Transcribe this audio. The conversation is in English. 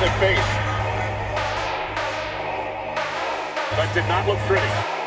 the face. That did not look pretty.